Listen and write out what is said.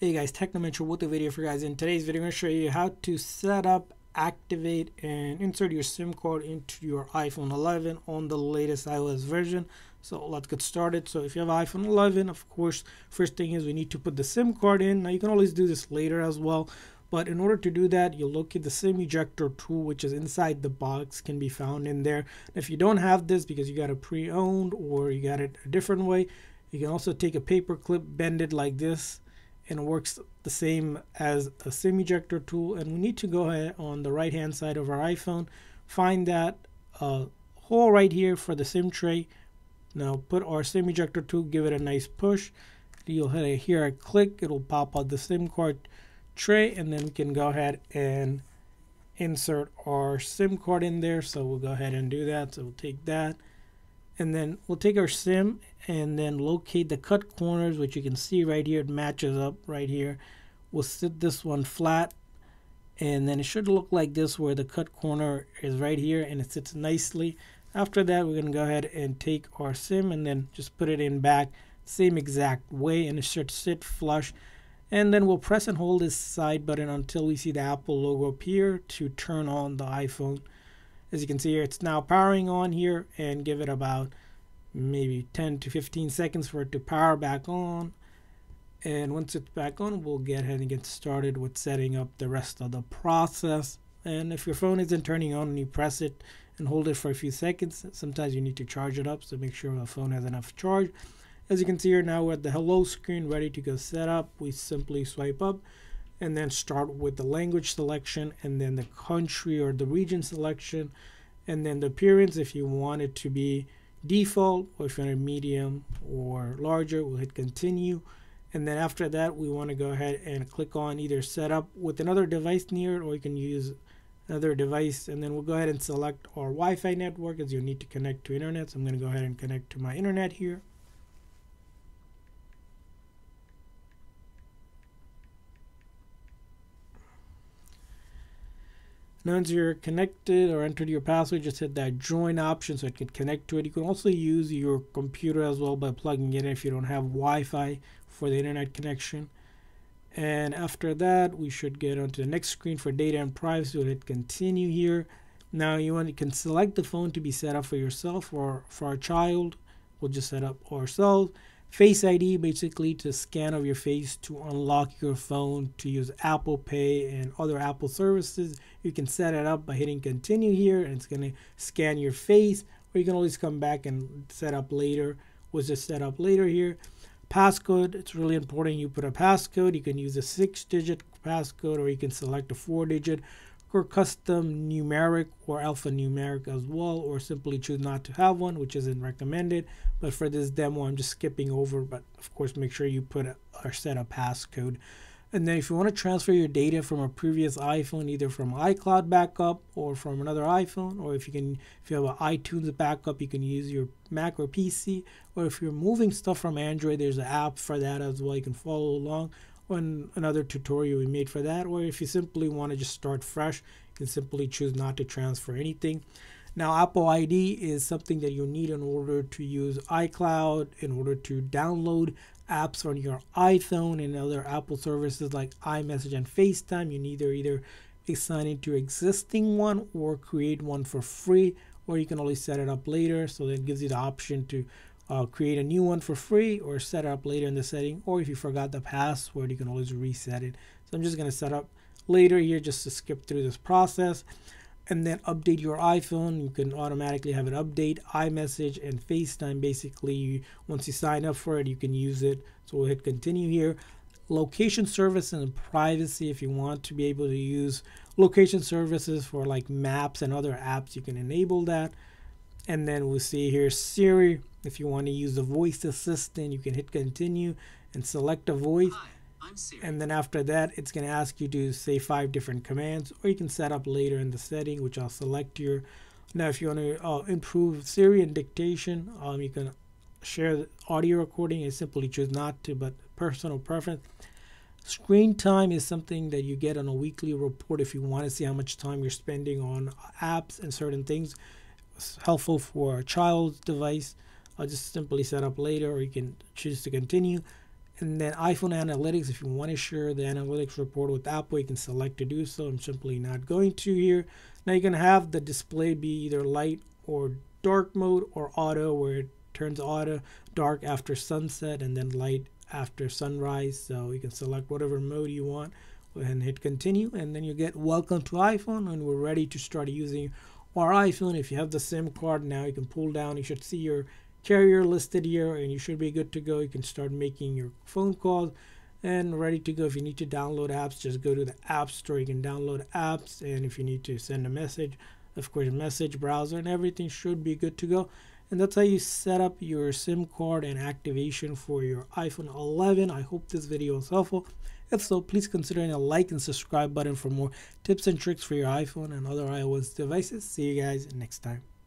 Hey guys, Technomentary with the video for you guys. In today's video, I'm going to show you how to set up, activate, and insert your SIM card into your iPhone 11 on the latest iOS version. So let's get started. So if you have iPhone 11, of course, first thing is we need to put the SIM card in. Now you can always do this later as well, but in order to do that, you look at the SIM ejector tool, which is inside the box, can be found in there. If you don't have this because you got it pre-owned or you got it a different way, you can also take a paper clip, bend it like this, and works the same as the SIM ejector tool. And we need to go ahead on the right hand side of our iPhone, find that hole right here for the SIM tray. Now put our SIM ejector tool, give it a nice push. You'll hear a click, it'll pop out the SIM card tray, and then we can go ahead and insert our SIM card in there. So we'll go ahead and do that. So we'll take that, and then we'll take our SIM and then locate the cut corners, which you can see right here. It matches up right here. We'll sit this one flat, and then it should look like this, where the cut corner is right here, and it sits nicely. After that, we're gonna go ahead and take our SIM and then just put it in back, same exact way, and it should sit flush. And then we'll press and hold this side button until we see the Apple logo appear to turn on the iPhone. As you can see here, it's now powering on here, and give it about maybe 10 to 15 seconds for it to power back on. And once it's back on, we'll get ahead and get started with setting up the rest of the process. And if your phone isn't turning on and you press it and hold it for a few seconds, sometimes you need to charge it up, so make sure the phone has enough charge. As you can see here, now we're at the hello screen, ready to go set up. We simply swipe up and then start with the language selection, and then the country or the region selection, and then the appearance, if you want it to be default, or if you want it medium or larger, we'll hit continue. And then after that, we want to go ahead and click on either set up with another device near it, or you can use another device. And then we'll go ahead and select our Wi-Fi network, as you'll need to connect to internet. So I'm going to go ahead and connect to my internet here. Now, once you're connected or entered your password, just hit that join option so it can connect to it. You can also use your computer as well by plugging it in if you don't have Wi-Fi for the internet connection. And after that, we should get onto the next screen for data and privacy. We'll hit continue here. Now you can select the phone to be set up for yourself or for a child. We'll just set up ourselves. Face ID, basically to scan of your face to unlock your phone to use Apple Pay and other Apple services. You can set it up by hitting continue here, and it's going to scan your face, or you can always come back and set up later. We'll just set up later here. Passcode, it's really important you put a passcode. You can use a 6-digit passcode, or you can select a 4-digit or custom numeric or alphanumeric as well, or simply choose not to have one, which isn't recommended, but for this demo I'm just skipping over. But of course, make sure you put or set a passcode. And then if you want to transfer your data from a previous iPhone, either from iCloud backup or from another iPhone, or if you have an iTunes backup, you can use your Mac or PC, or if you're moving stuff from Android, there's an app for that as well. You can follow along on another tutorial we made for that. Or if you simply want to just start fresh, you can simply choose not to transfer anything. Now, Apple ID is something that you need in order to use iCloud, in order to download apps on your iPhone and other Apple services like iMessage and FaceTime. You need to either sign into your existing one or create one for free, or you can always set it up later. So that gives you the option to create a new one for free or set it up later in the setting, or if you forgot the password, you can always reset it. So I'm just going to set up later here just to skip through this process. And then update your iPhone, you can automatically have it update. iMessage and FaceTime, basically once you sign up for it, you can use it. So we'll hit continue here. Location service and privacy, if you want to be able to use location services for like maps and other apps, you can enable that. And then we'll see here Siri. If you want to use the voice assistant, you can hit continue and select a voice. Hi, I'm Siri. And then after that, it's going to ask you to say 5 different commands, or you can set up later in the setting, which I'll select here. Now, if you want to improve Siri and dictation, you can share the audio recording. I simply choose not to, but personal preference. Screen time is something that you get on a weekly report if you want to see how much time you're spending on apps and certain things. It's helpful for a child's device. I'll just simply set up later, or you can choose to continue. And then iPhone analytics, if you want to share the analytics report with Apple, you can select to do so. I'm simply not going to here. Now you can have the display be either light or dark mode, or auto, where it turns auto dark after sunset and then light after sunrise. So you can select whatever mode you want and hit continue, and then you get welcome to iPhone, and we're ready to start using our iPhone. If you have the SIM card, now you can pull down, you should see your carrier listed here, and you should be good to go. You can start making your phone calls and ready to go. If you need to download apps, just go to the app store, you can download apps. And if you need to send a message, of course, message browser, and everything should be good to go. And that's how you set up your SIM card and activation for your iPhone 11. I hope this video was helpful. If so, please consider hitting a like and subscribe button for more tips and tricks for your iPhone and other iOS devices. See you guys next time.